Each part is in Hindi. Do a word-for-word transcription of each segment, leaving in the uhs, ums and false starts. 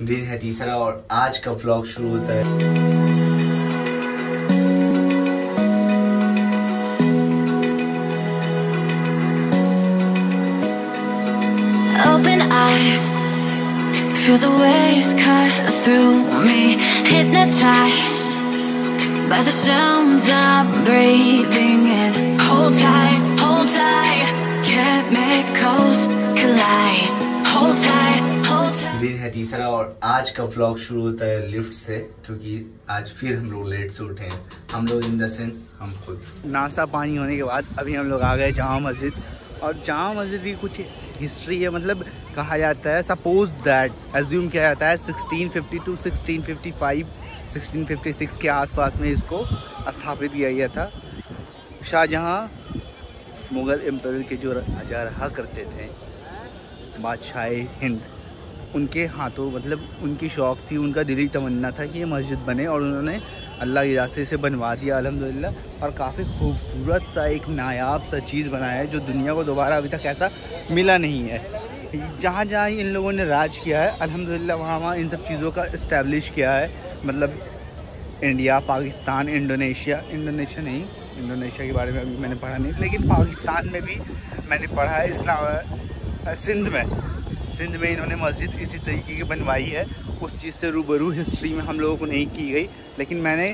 दिन है तीसरा और आज का व्लॉग शुरू होता है। Feel the waves cut through me, hypnotized by the sounds I'm breathing in. Hold tight, hold tight, chemicals collide. Hold tight, hold tight. दिन है तीसरा और आज का व्लॉग शुरू होता है लिफ्ट से, क्योंकि आज फिर हम लोग लेट से उठे हैं। हम लोग इन द सेंस हम खुद। नाश्ता पानी होने के बाद अभी हम लोग आ गए जामा मस्जिद, और जामा मस्जिद की कुछ हिस्ट्री है। मतलब कहा जाता है, सपोज दैट एज्यूम किया जाता है sixteen fifty two, sixteen fifty five, sixteen fifty six के आसपास में इसको स्थापित किया गया था। शाहजहां मुग़ल एम्पायर के जो राजा रहा करते थे, बादशाह हिंद, उनके हाथों मतलब उनकी शौक़ थी, उनका दिली तमन्ना था कि ये मस्जिद बने, और उन्होंने अल्लाह के रास्ते से बनवा दिया अल्हम्दुलिल्लाह। और काफ़ी खूबसूरत सा एक नायाब सा चीज़ बनाया है जो दुनिया को दोबारा अभी तक ऐसा मिला नहीं है। जहाँ जहाँ इन लोगों ने राज किया है अल्हम्दुलिल्लाह, वहाँ वहाँ इन सब चीज़ों का इस्टेब्लिश किया है। मतलब इंडिया, पाकिस्तान, इंडोनेशिया, इंडोनेशिया नहीं, इंडोनेशिया के बारे में अभी मैंने पढ़ा नहीं, लेकिन पाकिस्तान में भी मैंने पढ़ा है, इस्लाम सिंध में सिंध में इन्होंने मस्जिद इसी तरीके की बनवाई है। उस चीज़ से रूबरू हिस्ट्री में हम लोगों को नहीं की गई, लेकिन मैंने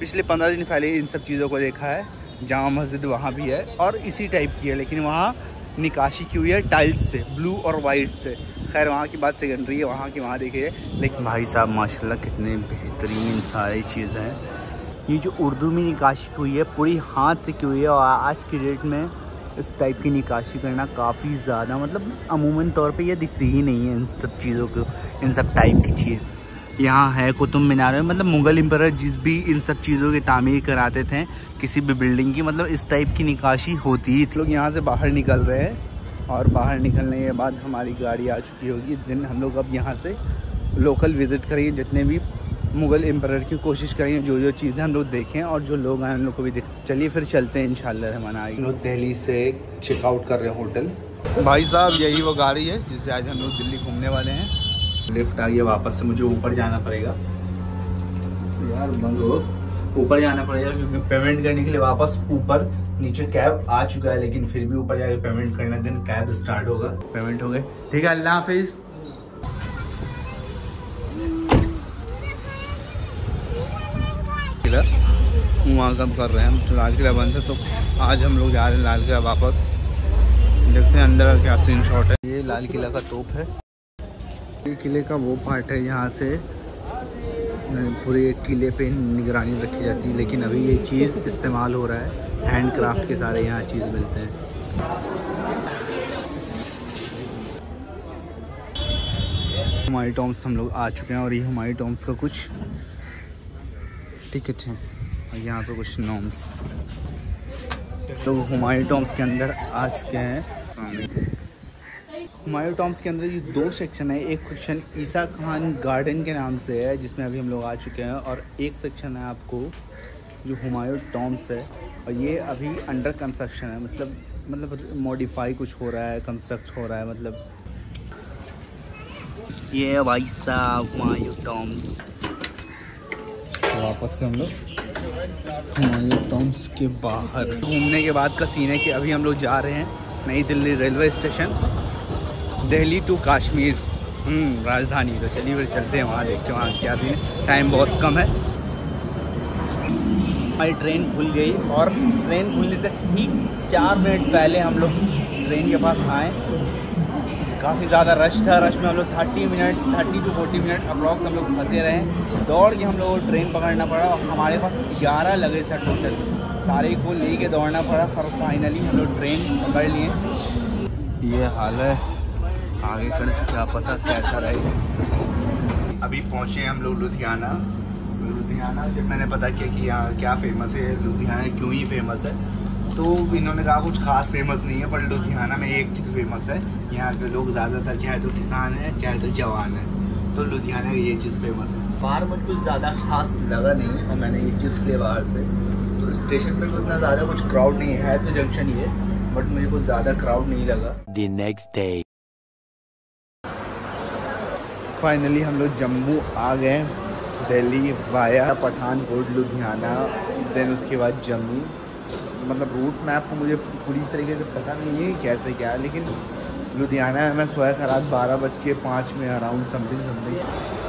पिछले पंद्रह दिन पहले इन सब चीज़ों को देखा है। जामा मस्जिद वहाँ भी है और इसी टाइप की है, लेकिन वहाँ निकाशी की हुई है टाइल्स से, ब्लू और वाइट से। खैर वहाँ की बात सेकेंडरी है, वहाँ की वहाँ देखिए। लेकिन भाई साहब माशाल्लाह कितने बेहतरीन सारी चीज़ें हैं। ये जो उर्दू में निकाशी हुई है पूरी हाथ से की हुई है, और आज की डेट में इस टाइप की निकाशी करना काफ़ी ज़्यादा मतलब अमूमन तौर पे ये दिखती ही नहीं है इन सब चीज़ों को। इन सब टाइप की चीज़ यहाँ है कुतुब मीनार में। मतलब मुग़ल एम्पायर जिस भी इन सब चीज़ों की तामीर कराते थे किसी भी बिल्डिंग की, मतलब इस टाइप की निकाशी होती है। लोग यहाँ से बाहर निकल रहे हैं, और बाहर निकलने के बाद हमारी गाड़ी आ चुकी होगी। दिन हम लोग अब यहाँ से लोकल विज़िट करेंगे, जितने भी मुग़ल एम्पायर की कोशिश करेंगे जो जो चीज़ें हम लोग देखें, और जो लोग आए उन लोग को भी देख। चलिए फिर चलते हैं इंशाल्लाह रहमान। हम लोग दिल्ली से चेकआउट कर रहे हैं होटल। भाई साहब यही वो गाड़ी है जिससे आज हम लोग दिल्ली घूमने वाले हैं। लिफ्ट आ गया, वापस से मुझे ऊपर जाना पड़ेगा यार, बंद हो ऊपर जाना पड़ेगा क्योंकि पेमेंट करने के लिए वापस ऊपर। नीचे कैब आ चुका है, लेकिन फिर भी ऊपर जाके पेमेंट करना, दिन कैब स्टार्ट होगा। पेमेंट हो गए, ठीक है, अल्लाह हाफिज़। वहाँ सब कर रहे हैं हम, तो लाल किला बंद है, तो आज हम लोग जा रहे हैं लाल किला वापस। देखते हैं अंदर का क्या सीन शॉट है। ये लाल किला का तोप है, ये किले का वो पार्ट है, यहाँ से पूरे किले पे निगरानी रखी जाती है। लेकिन अभी ये चीज़ इस्तेमाल हो रहा है, हैंड क्राफ्ट के सारे यहाँ चीज़ मिलते हैं। हुमायूं टॉम्ब हम लोग आ चुके हैं, और ये हुमायूं टॉम्ब का कुछ टिकट है, और यहाँ पे कुछ नॉम्स। तो हुमायूं टॉम्ब के अंदर आ चुके हैं। हुमायूं टॉम्ब के अंदर ये दो सेक्शन है, एक सेक्शन ईसा खान गार्डन के नाम से है जिसमें अभी हम लोग आ चुके हैं, और एक सेक्शन है आपको जो हुमायूं टॉम्ब है, और ये अभी अंडर कंस्ट्रक्शन है। मतलब मतलब मॉडिफाई कुछ हो रहा है, कंस्ट्रक्ट हो रहा है। मतलब ये भाई साहब हुमायूं टॉम्ब। वापस से हम लोग हुमायूं टॉम्ब के बाहर घूमने के बाद का सीन है कि अभी हम लोग जा रहे हैं नई Delhi railway station, Delhi to Kashmir, Rajdhani. तो चलिए फिर चलते हैं वहाँ, देखते हैं वहाँ क्या सीन है। टाइम बहुत कम है, हमारी ट्रेन खुल गई, और ट्रेन खुलने से ठीक चार मिनट पहले हम लोग ट्रेन के पास आए। काफ़ी ज़्यादा रश था, रश में हम लोग तीस मिनट, तीस टू चालीस मिनट अप्रॉक्स हम लोग फंसे रहे। दौड़ के हम लोगों को ट्रेन पकड़ना पड़ा, और हमारे पास ग्यारह लगेज था टोटल, सारे को लेके दौड़ना पड़ा, पर फाइनली हम लोग ट्रेन पकड़ लिए। ये हाल है, आगे कर क्या पता कैसा रहेगा। अभी पहुँचे हम लोग लुधियाना। लुधियाना जब मैंने पता किया कि यहाँ क्या फेमस है, लुधियाना क्यों ही फेमस है, तो इन्होंने कहा कुछ खास फेमस नहीं है, पर लुधियाना में एक चीज़ फेमस है, यहाँ के लोग ज़्यादातर चाहे तो किसान है चाहे तो जवान है, तो लुधियाना की ये चीज़ फेमस है। बाहर मुझे कुछ ज़्यादा खास लगा नहीं, और मैंने ये चिप्स लिए बाहर से, तो स्टेशन पर उतना ज़्यादा कुछ क्राउड नहीं है, तो जंक्शन ही है, बट मुझे कुछ ज़्यादा क्राउड नहीं लगा। द नेक्स्ट डे फाइनली हम लोग जम्मू आ गए, दिल्ली वाया पठानकोट, लुधियाना, देन उसके बाद जम्मू। मतलब रूट मैप को मुझे पूरी तरीके से पता नहीं है कैसे क्या है, लेकिन लुधियाना में मैं सोया था रात बारह बज के पाँच में अराउंड समथिंग समथिंग।